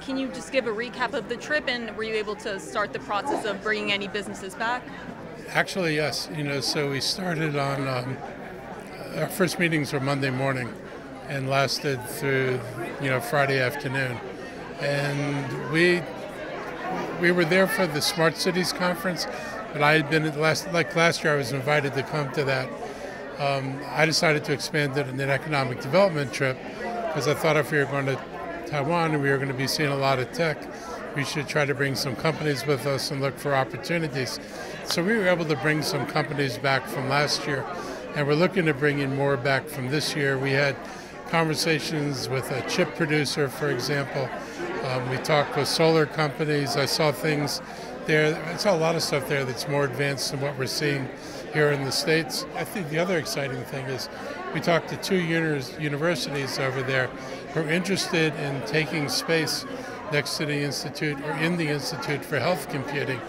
Can you just give a recap of the trip, and were you able to start the process of bringing any businesses back? Actually, yes. So we started on our first meetings were Monday morning, and lasted through Friday afternoon, and we were there for the Smart Cities conference. But I had been at last year, I was invited to come to that. I decided to expand it in an economic development trip because I thought if we were going to Taiwan and we were going to be seeing a lot of tech, we should try to bring some companies with us and look for opportunities. So we were able to bring some companies back from last year, and we're looking to bring in more back from this year. We had conversations with a chip producer, for example. We talked with solar companies. I saw things there. I saw a lot of stuff there that's more advanced than what we're seeing here in the States. I think the other exciting thing is we talked to two universities over there who are interested in taking space next to the Institute, or in the Institute for Health Computing.